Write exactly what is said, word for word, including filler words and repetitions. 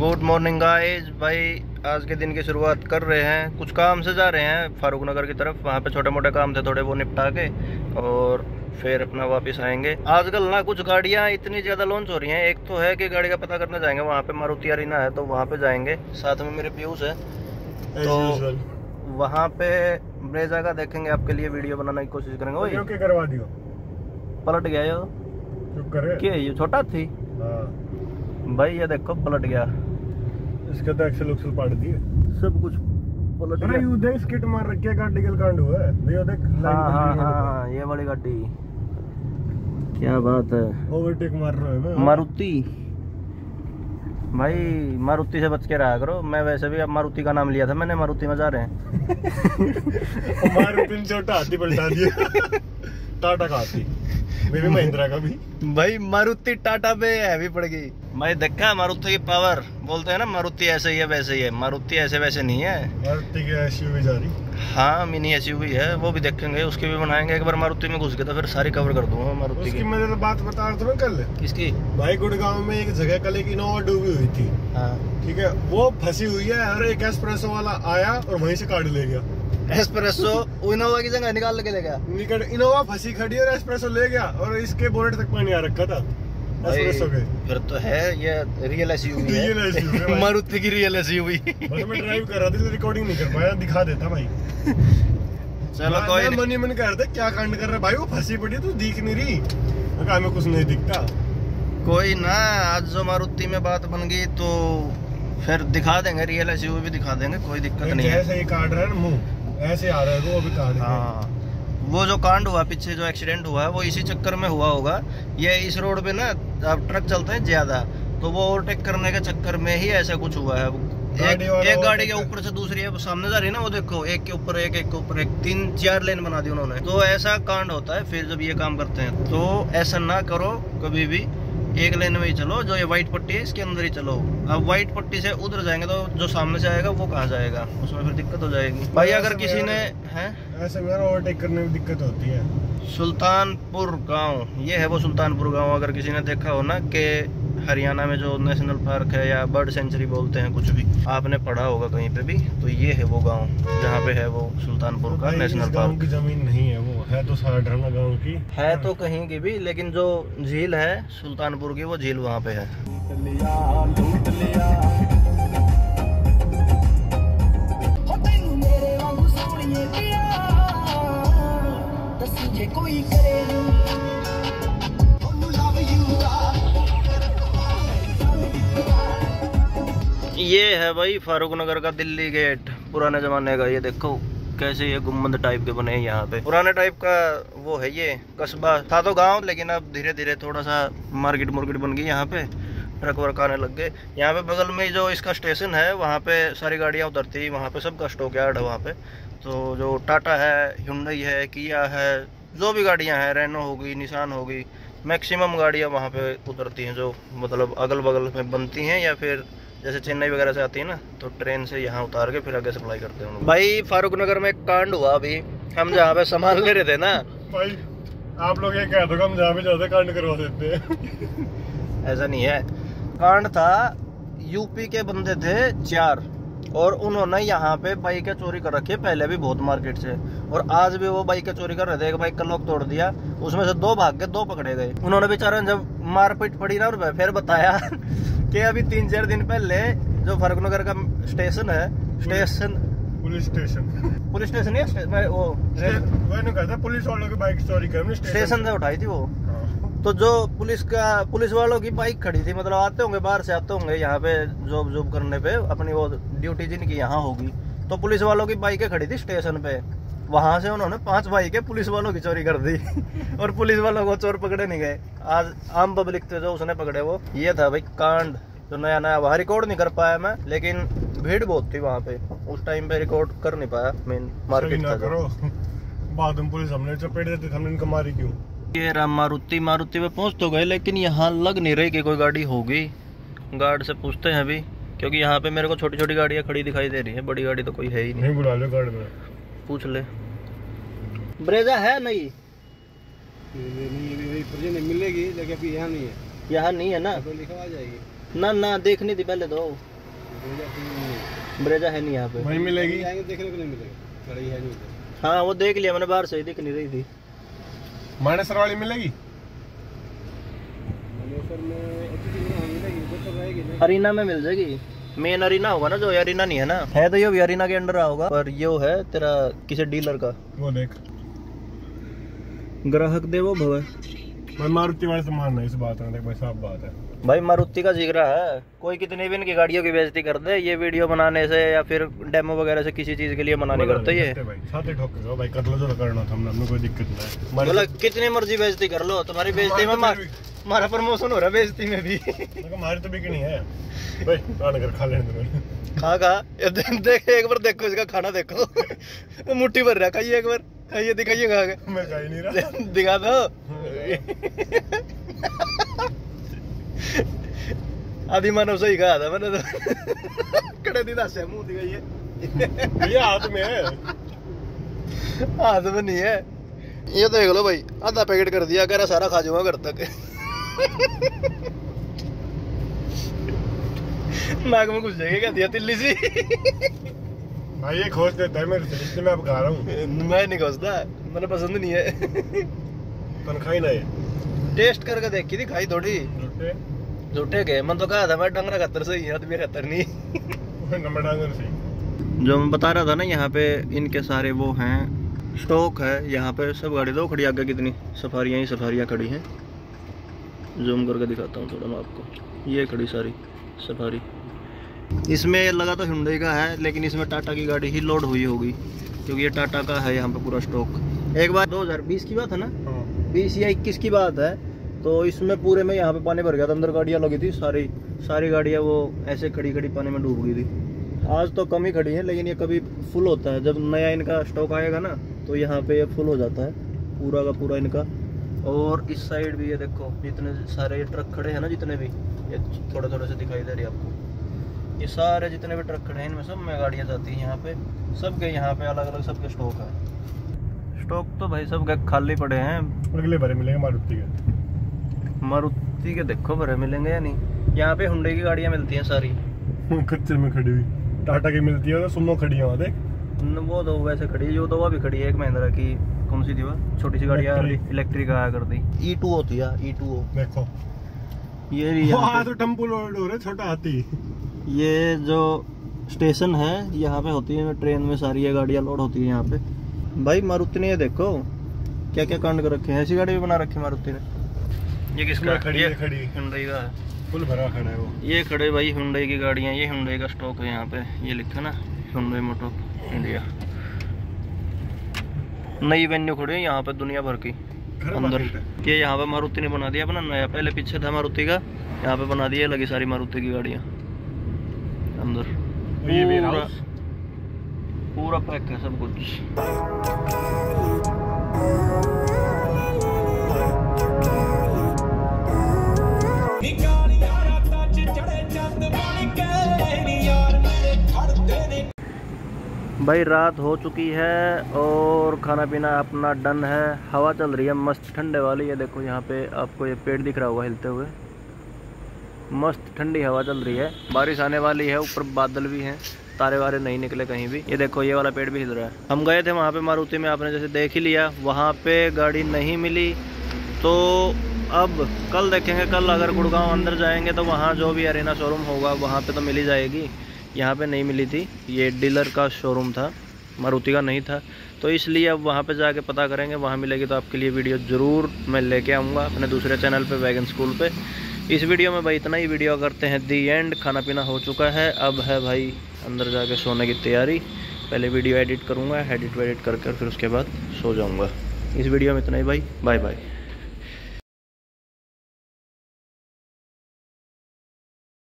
Good morning guys. भाई आज के दिन की शुरुआत कर रहे हैं, कुछ काम से जा रहे हैं फारूखनगर की तरफ। वहाँ पे छोटे मोटे काम थे थोड़े, वो निपटा के और फिर अपना वापस आएंगे। आजकल ना कुछ गाड़ियाँ इतनी ज़्यादा लॉन्च हो रही हैं। एक तो है कि गाड़ी का पता करना जाएंगे, वहाँ पे मारुति अरीना है तो वहाँ पे जाएंगे। साथ में मेरे पीयूष है तो वहाँ पे ब्रेजा का देखेंगे, आपके लिए वीडियो बनाने की कोशिश करेंगे। करवा दियो, पलट गया ये, ये छोटा थी भाई, ये देखो पलट गया। इसका तो एक्सल उक्सल पाट दिए, सब कुछ पलट गया। यू देख स्किट मार रखी है गाड़ी, गल कांड हुआ है ये देख। हां हां हां, ये वाली गाड़ी, क्या बात है, ओवरटेक मार रहे हो मैं। मारुति भाई, मारुति से बच के रहा करो। मैं वैसे भी अब मारुति का नाम लिया था मैंने, मारुति में जा रहे हैं। मारुति छोटा हाथी पलटा दिया, टाटा का हाथी, भी महिंद्रा का भी। भाई मारुति टाटा पे हैवी पड़ गई। भाई देखा मारुति की पावर, बोलते हैं ना मारुति ऐसे ही है वैसे ही है, मारुति ऐसे वैसे नहीं है। मारुति की एसयूवी जा रही, हाँ मिनी एसयूवी है, वो भी देखेंगे, उसके भी बनाएंगे। एक बार मारुति में घुस के तो फिर सारी कवर कर दूंगा मारुति की। मैंने तो बात बता रहा था ना कल, किसकी भाई, गुड़गांव में एक जगह कल एक इनोवा डूबी हुई थी, ठीक है, वो फंसी हुई है। हर एक एस्प्रेसो वाला आया और वहीं से काट ले गया एस्प्रेसो। इनोवा की जगह निकाल के ले गया, निकल इनोवा फंसी खड़ी और एस्प्रेसो ले गया, और इसके बोनेट तक पानी आ रखा था एस्प्रेसो के। फिर तो है ये रियल एसयूवी है, मारुति की रियल एसयूवी। बस मैं ड्राइव कर रहा था इसलिए रिकॉर्डिंग नहीं कर पाया, दिखा देता भाई। चलो कोई नहीं, मन ही मन कर दे, क्या कांड कर रहा है भाई, वो फंसी पड़ी तू दिख नहीं रही। हमें कुछ नहीं दिखता, कोई ना। आज जो मारुति में बात बन गई तो फिर दिखा देंगे, रियल एसयूवी भी दिखा देंगे, कोई दिक्कत नहीं है। ऐसे ही काट रहा है मुँह, ऐसे आ रहा है वो अभी कांड। हाँ, वो जो कांड हुआ पीछे, जो एक्सीडेंट हुआ वो इसी चक्कर में हुआ होगा। ये इस रोड पे ना अब ट्रक चलते हैं ज्यादा, तो वो ओवरटेक करने के चक्कर में ही ऐसा कुछ हुआ है। एक, एक गाड़ी के ऊपर से दूसरी है सामने जा रही है ना, वो देखो एक के ऊपर एक, एक के ऊपर एक, तीन चार लेन बना दी उन्होंने। तो ऐसा कांड होता है फिर जब ये काम करते हैं। तो ऐसा ना करो कभी भी, एक लेन में ही चलो, जो ये व्हाइट पट्टी है इसके अंदर ही चलो। अब व्हाइट पट्टी से उधर जाएंगे तो जो सामने से आएगा वो कहाँ जाएगा, उसमें फिर दिक्कत हो जाएगी भाई। अगर किसी ने है ऐसे में ओवरटेक करने में दिक्कत होती है। सुल्तानपुर गांव, ये है वो सुल्तानपुर गांव। अगर किसी ने देखा हो ना कि हरियाणा में जो नेशनल पार्क है या बर्ड सेंचुरी बोलते हैं, कुछ भी आपने पढ़ा होगा कहीं पे भी, तो ये है वो गांव जहाँ पे है वो सुल्तानपुर का नेशनल पार्क। की जमीन नहीं है वो, है तो साधारण गांव की है तो कहीं की भी, लेकिन जो झील है सुल्तानपुर की वो झील वहाँ पे है। लिया, लूट लिया। ये है भाई फारूखनगर का दिल्ली गेट, पुराने जमाने का। ये देखो कैसे ये गुम्बद टाइप के बने हैं यहाँ पे, पुराने टाइप का वो है। ये कस्बा था तो गांव, लेकिन अब धीरे धीरे थोड़ा सा मार्केट मुर्केट बन गई यहाँ पे, ट्रक वर्क आने लग गए। यहाँ पे बगल में जो इसका स्टेशन है वहाँ पे सारी गाड़ियाँ उतरती, वहाँ पे सबका स्टॉक यार्ड है वहाँ पे। तो जो टाटा है, ह्यूंडई है, किया है, जो भी गाड़ियाँ हैं, रेनो होगी, निसान होगी, मैक्सिमम गाड़ियाँ वहाँ पे उतरती हैं, जो मतलब अगल बगल में बनती हैं, या फिर जैसे चेन्नई वगैरह से आती है ना तो ट्रेन से यहाँ उतार के फिर आगे सप्लाई करते हैं। भाई फारूखनगर में कांड हुआ, अभी हम जहाँ पे सामान ले रहे थे ना भाई, आप लोग ये कह दो हम जहाँ पे जाते कांड करवा देते हैं। ऐसा नहीं है, कांड था, यूपी के बंदे थे चार, और उन्होंने यहाँ पे बाइकें चोरी कर रखी है पहले भी बहुत मार्केट से, और आज भी वो बाइकें चोरी कर रहे थे। एक बाइक का लॉक तोड़ दिया, उसमें से दो भाग के दो पकड़े गए। उन्होंने बेचारे जब मारपीट पड़ी ना, और फिर बताया कि अभी तीन चार दिन पहले जो फारूखनगर का स्टेशन है, station police station police station है स्टे, वो स्टे, पुलिस वालों की बाइक चोरी कर स्टेशन से उठाई थी वो। तो जो पुलिस का पुलिस वालों की बाइक खड़ी थी, मतलब आते होंगे बाहर से, आते होंगे यहाँ पे जॉब जॉब करने पे, अपनी वो ड्यूटी जिनकी यहाँ होगी, तो पुलिस वालों की बाइकें खड़ी थी स्टेशन पे। वहाँ से उन्होंने पांच बाइकें पुलिस वालों की चोरी कर दी। और पुलिस वालों को चोर पकड़े नहीं गए, आज आम पब्लिक थे जो उसने पकड़े। वो ये था भाई कांड, जो नया नया वहाँ रिकॉर्ड नहीं कर पाया मैं, लेकिन भीड़ बहुत थी वहाँ पे उस टाइम पे, रिकॉर्ड कर नहीं पाया मेन मार्केट था। बाद में पुलिस हमने चपेट देते, हमने इनको मारी क्यों। ये राम मारुति, मारुति में पहुंच तो गए, लेकिन यहाँ लग नहीं रही कि कोई गाड़ी होगी। गार्ड से पूछते हैं अभी, क्योंकि यहाँ पे मेरे को छोटी छोटी गाड़ियाँ खड़ी दिखाई दे रही है, बड़ी गाड़ी तो कोई है ही नहीं। नहीं बुला ले गार्ड में, पूछ ले। ब्रेजा है नहीं, नहीं मिलेगी, लेकिन अभी यहाँ नहीं है, यहाँ नहीं है ना, तो लिखवा जाएगी ना, ना देखनी थी पहले तो। ब्रेजा है नहीं यहाँ पे, वहीं मिलेगी, देखने को नहीं मिलेगी, खड़ी है नहीं। हाँ वो देख लिया मैंने, बाहर से दिख नहीं रही थी। मानेसर वाली मिलेगी, अरीना में मिल जाएगी, मेन अरीना होगा ना, जो अरीना नहीं है ना, है तो ये भी अरीना के अंडर आओगा, पर ये वो है तेरा किसी डीलर का, वो देख ग्राहक देवो भव। भाई मारुति वाले सम्मान है इस बात में, देख भाई साफ बात है भाई, मारुति का जिगरा है, कोई कितने भी इनकी गाड़ियों की बेइज्जती कर दे, ये वीडियो बनाने से या फिर डेमो वगैरह से किसी चीज के लिए मना नहीं करते ये भाई, छाती ठोक के भाई कर लो जो करना था, हमने कोई दिक्कत नहीं, मतलब कितनी मर्जी बेइज्जती कर लो, तुम्हारी बेइज्जती में हमारा प्रमोशन हो रहा है, बेइज्जती में भी हमारी तो बिकनी है भाई, आकर खा लेने दो, खा खा देख, एक बार देखो इसका खाना देखो, मुट्ठी भर रहा, खाइए एक बार, ये दिखाइए, कहा मैं खाई नहीं रहा, दिखा दो आदि मानव सही कहा था मैंने तो कड़े दी दास है, मुंह दिखाइए, ये हाथ में है, हाथ में नहीं है, ये देख लो भाई आधा पैकेट कर दिया, कह रहा सारा खा जाऊंगा घर तक नाक में घुस जाएगी, क्या दिया तिल्ली सी भाई, ये खोज देता है मेरे से, इसलिए मैं अब खा रहा हूँ, मैं नहीं खोजता, मैंने पसंद नहीं है तनखा ही नहीं, टेस्ट करके देखी थी, खाई थोड़ी, झूठे के मन तो कहा था मैं डंगरा खतर सही है, आदमी खतर नहीं डंगर सही। जो मैं बता रहा था ना, यहाँ पे इनके सारे वो हैं, स्टॉक है यहाँ पे, सब गाड़ी दो खड़ी, आगे कितनी सफारियाँ ही सफारियाँ खड़ी हैं, जूम करके दिखाता हूँ थोड़ा मैं आपको, ये खड़ी सारी सफारी, इसमें लगा तो Hyundai का है, लेकिन इसमें टाटा की गाड़ी ही लोड हुई होगी, क्योंकि ये टाटा का है यहाँ पे पूरा स्टॉक। एक बार दो हज़ार बीस की बात है ना, बीस या इक्कीस की बात है, तो इसमें पूरे में यहाँ पे पानी भर गया था, अंदर गाड़ियाँ लगी थी सारी, सारी गाड़ियाँ वो ऐसे खड़ी खड़ी पानी में डूब गई थी। आज तो कम ही खड़ी है, लेकिन ये कभी फुल होता है, जब नया इनका स्टॉक आएगा ना तो यहाँ पे ये फुल हो जाता है पूरा का पूरा इनका। और इस साइड भी ये देखो, जितने सारे ये ट्रक खड़े हैं ना, जितने भी ये थोड़ा थोड़ा से दिखाई दे रही है आपको, ये सारे जितने भी ट्रक खड़े हैं इनमें सब में गाड़ियाँ जाती हैं यहाँ पे, सबके यहाँ पे अलग अलग सबके स्टॉक है, स्टॉक तो भाई सबके खाली पड़े हैं, अगले भरे मिलेंगे मारुति के, मारुति के देखो भरे मिलेंगे या नहीं, यहाँ पे Hyundai की गाड़ियाँ मिलती हैं सारी कच्चे में खड़ी हुई, टाटा की मिलती है, सुनो खड़ी है वहाँ देख, वो दो वैसे खड़ी है, जो दो भी खड़ी है, एक महिंद्रा की कौन सी थी वह छोटी सी गाड़ियाँ इलेक्ट्रिक आया करती, ई टू ओ थी यार, ई टू ओ देखो, ये टम्पू लोड हो रहे छोटा हाथी, ये जो स्टेशन है यहाँ पे होती है ट्रेन में, सारी ये गाड़ियाँ लोड होती है यहाँ पे। भाई मारुति ने ये देखो क्या क्या कांड कर रखे हैं, ऐसी गाड़ी भी बना रखी है मारुति ने। ये किसका खड़ी है? खड़ी Hyundai का है, फुल भरा खड़ा है वो, ये खड़े भाई Hyundai की गाड़ियाँ, ये Hyundai का स्टॉक है यहाँ पे, ये लिखा ना Hyundai मोटो इंडिया, नई वेन्यू खड़ी है यहाँ पे दुनिया भर की अंदर, ये यहाँ पे मारुति ने बना दिया अपना नया, पहले पीछे था मारुति का, यहाँ पे बना दिया लगी सारी मारुति की गाड़ियाँ अंदर, पूरा पूरा पैक है सब कुछ। भाई रात हो चुकी है और खाना पीना अपना डन है, हवा चल रही है मस्त ठंडे वाली, ये देखो यहाँ पे आपको ये पेड़ दिख रहा होगा हिलते हुए, मस्त ठंडी हवा चल रही है, बारिश आने वाली है, ऊपर बादल भी हैं, तारे वारे नहीं निकले कहीं भी, ये देखो ये वाला पेड़ भी हिल रहा है। हम गए थे वहाँ पे मारुति में, आपने जैसे देख ही लिया, वहाँ पे गाड़ी नहीं मिली, तो अब कल देखेंगे, कल अगर गुड़गांव अंदर जाएंगे तो वहाँ जो भी अरेना शोरूम होगा वहाँ पे तो मिली जाएगी, यहाँ पे नहीं मिली थी, ये डीलर का शोरूम था, मारुति का नहीं था, तो इसलिए अब वहाँ पे जाके पता करेंगे, वहाँ मिलेगी तो आपके लिए वीडियो ज़रूर मैं लेके आऊँगा अपने दूसरे चैनल पे वैगन स्कूल पे। इस वीडियो में भाई इतना ही, वीडियो करते हैं दी एंड, खाना पीना हो चुका है, अब है भाई अंदर जाके सोने की तैयारी, पहले वीडियो एडिट करूँगा, एडिट वेडिट कर कर फिर उसके बाद सो जाऊँगा। इस वीडियो में इतना ही भाई, बाय बाय।